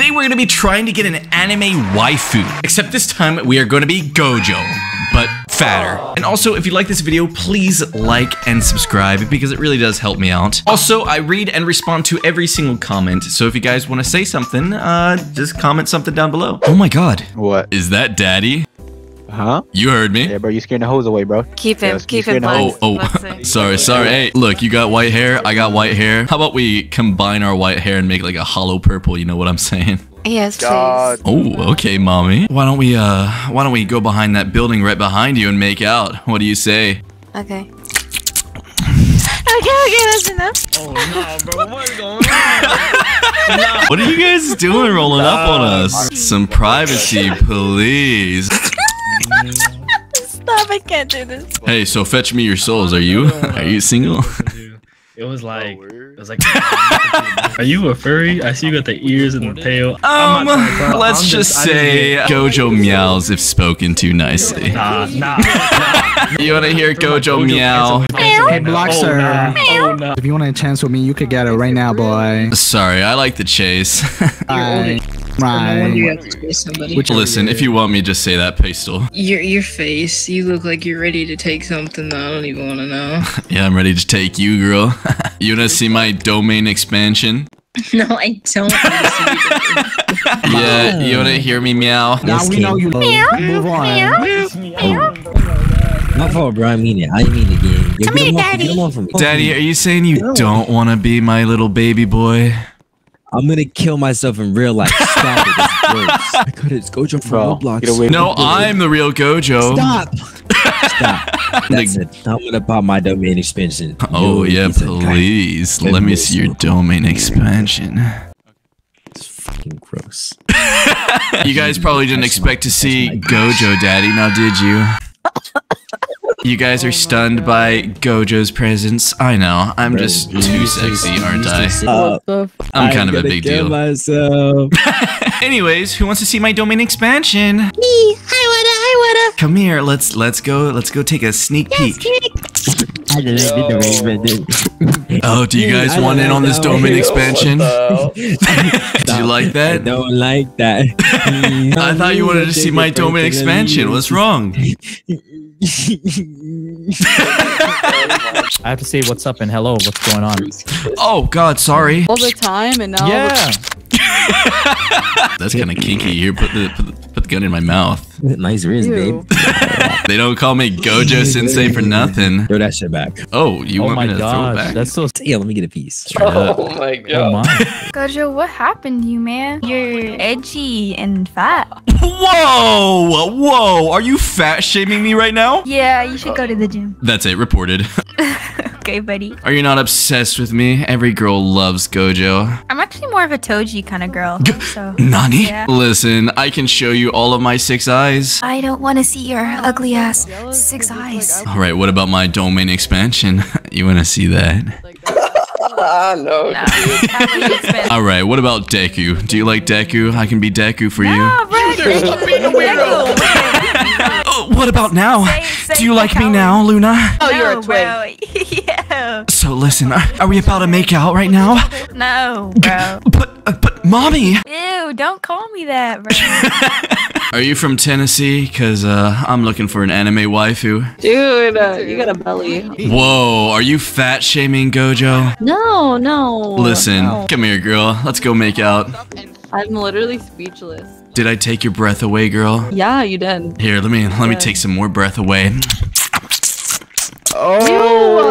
Today we're going to be trying to get an anime waifu, except this time we are going to be Gojo, but fatter. And also, if you like this video, please like and subscribe because it really does help me out. Also, I read and respond to every single comment, so if you guys want to say something, just comment something down below. Oh my god. What? Is that daddy? Huh? You heard me. Yeah, bro, you scaring the hose away, bro. Keep him. Oh, sorry. Hey, look, you got white hair. I got white hair. How about we combine our white hair and make like a hollow purple? You know what I'm saying? Yes, please. God. Oh, okay, mommy. Why don't we go behind that building right behind you and make out? What do you say? Okay. Okay, that's enough. Oh no, bro, what is going on? No. What are you guys doing rolling up on us? Some privacy, please. Stop, I can't do this. Hey, so fetch me your souls. Are you single? It was like Are you a furry? I see you got the ears and the tail. Let's just say Gojo meows if spoken to nicely. Nah. You wanna hear Gojo meow? Hey, Bloxer. Oh, no. If you want a chance with me, you could get it right now, boy. Sorry, I like the chase. Right. Listen, if you want me, just say that, Pastel. Your face, you look like you're ready to take something that I don't even want to know. Yeah, I'm ready to take you, girl. You want to see my domain expansion? No, I don't want to see it. Yeah, you want to hear me meow? Now we know you meow. Move on. Meow. My fault, bro. I mean it. I mean it again. Come here, Daddy. Daddy, are you saying you don't want to be my little baby boy? I'm gonna kill myself in real life. Stop it. I got it. It's Gojo from Roblox. No, I'm the real Gojo. Stop. That's it. I'm gonna buy my domain expansion. Oh, yeah, please. Let me see your domain expansion. It's fucking gross. You guys probably didn't expect to see Gojo Daddy, now did you? You guys are stunned by Gojo's presence. I know. I'm just too sexy, aren't I? I'm kind of a big deal. Anyways, who wants to see my domain expansion? Me. I wanna. Come here. Let's go take a sneak peek. Oh, do you guys want in on this domain expansion? Do you like that? I don't like that. I thought you wanted to see my domain expansion. What's wrong? I have to say what's up and hello, what's going on? Oh god, sorry. All the time and now. Yeah. That's kind of kinky. Here, put the gun in my mouth. Nice ears, babe. They don't call me Gojo Sensei for nothing. Throw that shit back. Oh, you want me to throw it back? That's so. Yeah, let me get a piece. Oh my god. Oh, Gojo, what happened to you, man? You're edgy and fat. Whoa! Are you fat shaming me right now? Yeah, you should go to the gym. That's it. Reported. Okay, buddy. Are you not obsessed with me? Every girl loves Gojo. I'm actually more of a Toji kind of girl. So, Nani? Yeah. Listen, I can show you all of my 6 eyes. I don't want to see your ugly ass 6 eyes. All right, what about my domain expansion? You want to see that? No. All right, what about Deku? Do you like Deku? I can be Deku for you. No, bro, Deku being a weirdo. What about now? Do you like me now, Luna? Oh, you're a twin. Yeah. So listen, are we about to make out right now? No, bro. But mommy. Ew, don't call me that, bro. Are you from Tennessee? Cause I'm looking for an anime waifu. Dude, you got a belly. Whoa, are you fat shaming Gojo? No. Listen, come here, girl. Let's go make out. I'm literally speechless. Did I take your breath away, girl? Yeah, you did. Here, let me take some more breath away. Oh!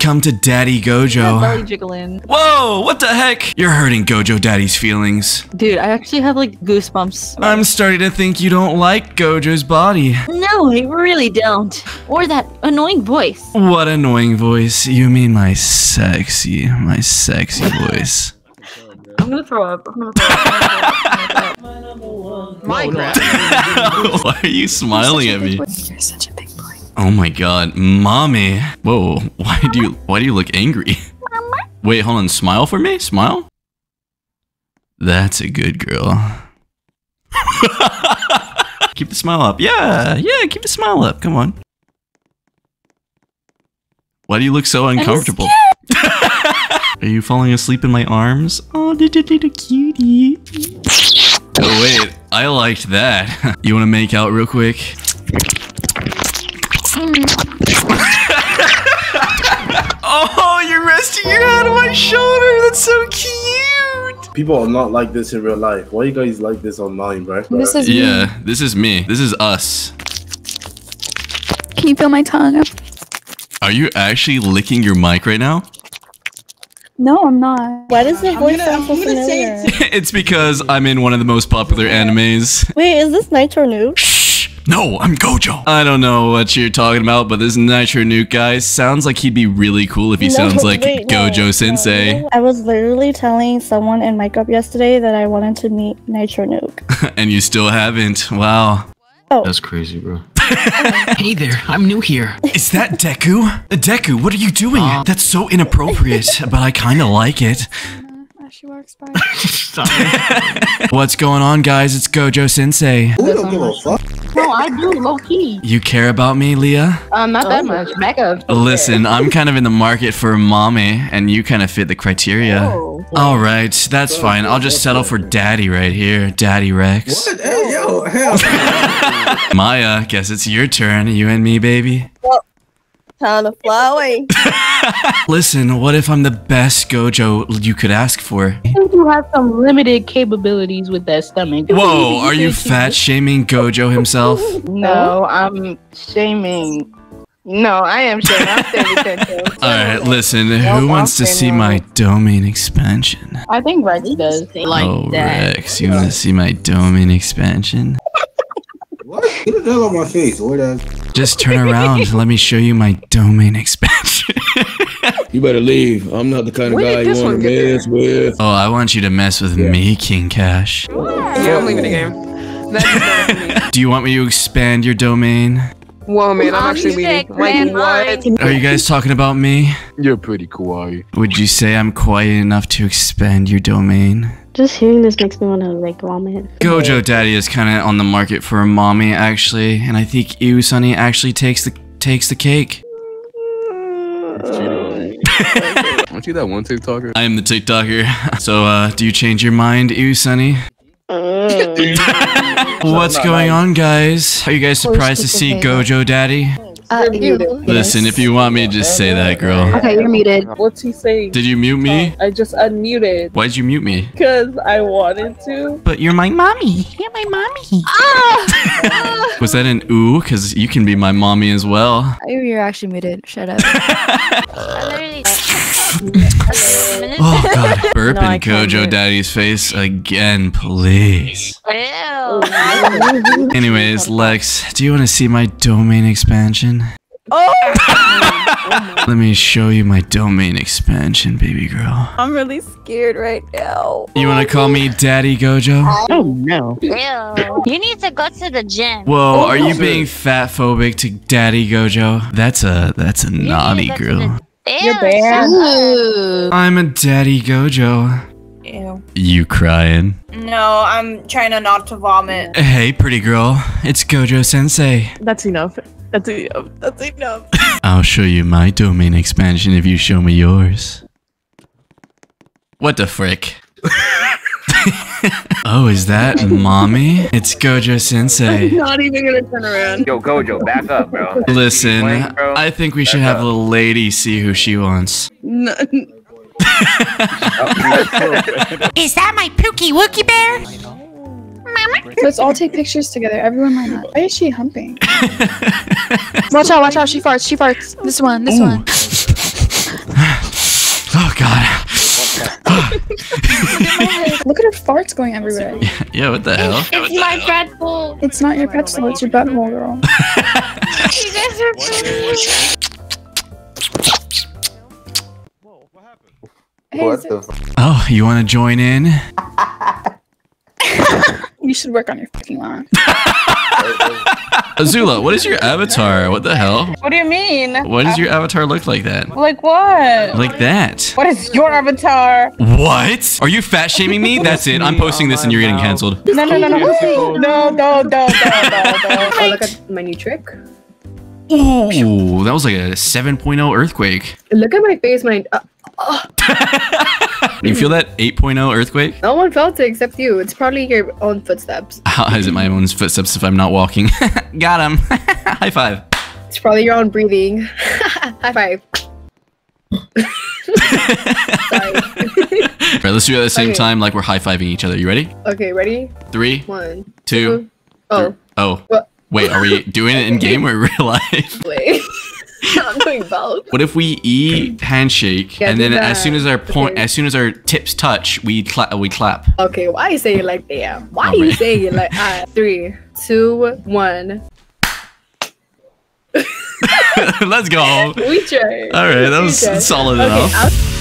Come to Daddy Gojo. Belly jiggling. Whoa! What the heck? You're hurting Gojo Daddy's feelings. Dude, I actually have like goosebumps. I'm starting to think you don't like Gojo's body. No, I really don't. Or that annoying voice. What annoying voice? You mean my sexy voice? I'm gonna throw up. Minecraft. Why are you smiling at me? You're such a big boy. Oh my god, mommy. Whoa, why do you look angry? Mama? Wait, hold on, smile for me? Smile? That's a good girl. Keep the smile up. Yeah, keep the smile up. Come on. Why do you look so uncomfortable? Are you falling asleep in my arms? Oh, little cutie. Oh wait, I liked that. You wanna make out real quick? Oh, you're resting your head on my shoulder. That's so cute. People are not like this in real life. Why are you guys like this online, bro? This is yeah, me. This is me. This is us. Can you feel my tongue? Are you actually licking your mic right now? No, I'm not. Why does it voice sound so familiar? It's because I'm in one of the most popular animes. Wait, is this Nitro Nuke? Shh! No, I'm Gojo. I don't know what you're talking about, but this Nitro Nuke guy sounds like he'd be really cool if he sounds like Gojo Sensei. No. I was literally telling someone in my group yesterday that I wanted to meet Nitro Nuke. And you still haven't. Wow. Oh. That's crazy, bro. Hey there, I'm new here. Is that Deku? Deku, what are you doing? That's so inappropriate, but I kind of like it. She walks by. Stop. What's going on, guys? It's Gojo Sensei. Ooh, don't give a fuck. No, I do, low key. You care about me, Leah? Not that much. Mega. Listen, I'm kind of in the market for a mommy, and you kind of fit the criteria. Oh. All right, that's fine. I'll just settle for daddy right here, Daddy Rex. What? Hey, yo, hell. Maya, guess it's your turn. You and me, baby. Well, time to fly away. Listen, what if I'm the best Gojo you could ask for? I think you have some limited capabilities with that stomach. Whoa, are you fat shaming Gojo himself? No, I'm shaming. No, I am shaming. I'm standing. Alright, listen, who wants to see my domain expansion? I think Rex does. Oh, Rex, you want to see my domain expansion? What? Get the hell on my face, what the? Just turn around. Let me show you my domain expansion. You better leave. I'm not the kind of guy you want to mess with. Oh, I want you to mess with me, King Cash. Yeah, I'm leaving the game. That's Do you want me to expand your domain? Whoa, man, I'm actually leaving. Like, what? Are you guys talking about me? You're pretty cool, are you? Would you say I'm quiet enough to expand your domain? Just hearing this makes me want to, like, vomit. Gojo Daddy is kind of on the market for a mommy, actually. And I think Ew Sunny actually takes the cake. Aren't you that one TikToker? I am the TikToker. So, do you change your mind, Ew Sunny? What's going on, guys? Are you guys surprised to see Gojo Daddy? Listen, if you want me, just say that, girl. Okay, you're muted. What's he saying? Did you mute me? I just unmuted. Why'd you mute me? Because I wanted to. But you're my mommy. You're my mommy. Ah! Was that an ooh? Because you can be my mommy as well. You're actually muted. Shut up. I literally... Oh god, burp in Gojo Daddy's face again, please. Anyways, Lex, do you want to see my domain expansion? Oh! Let me show you my domain expansion, baby girl. I'm really scared right now. You want to call me Daddy Gojo? Oh no. Ew. You need to go to the gym. Whoa, are you being fat phobic to Daddy Gojo? That's a naughty girl. Ew, I'm a Daddy Gojo. Ew. You crying? No, I'm trying not to vomit. Hey, pretty girl. It's Gojo Sensei. That's enough. That's enough. That's enough. I'll show you my domain expansion if you show me yours. What the frick? Oh, is that mommy? It's Gojo Sensei. I'm not even gonna turn around. Yo, Gojo, back up, bro. Listen, playing, bro? I think we should have a lady see who she wants. No. Is that my Pookie Wookie Bear? Let's all take pictures together. Everyone line up. Why is she humping? Watch out! Watch out! She farts! She farts! This one! This one! Oh God! Look at her farts going everywhere. Yeah, what the hell? It's my pretzel. It's not your pretzel, it's your butthole, girl. You guys are Whoa, what happened? What the f? Oh, you want to join in? You should work on your fucking line. Azula, what is your avatar? What the hell? What do you mean? Why does your avatar look like that? Like what? Like that. What is your avatar? What? Are you fat shaming me? That's it. I'm posting this and you're getting canceled. No, no, no, no. No. Oh, look at my new trick. Ooh, that was like a 7.0 earthquake. Look at my face when I... Do you feel that 8.0 earthquake? No one felt it except you. It's probably your own footsteps. How is it my own footsteps if I'm not walking? Got him. High five. It's probably your own breathing. High five. Alright, let's do it at the same time, like we're high-fiving each other. You ready? Okay, ready? 3, 1, 2. Oh. Oh. What? Wait, are we doing it in game or real life? Wait. I'm doing both. What if we handshake and then as soon as our as soon as our tips touch, we clap. Okay, why you say it like that? Why you say it like 3, 2, 1. Let's go. We tried. All right, that was solid enough.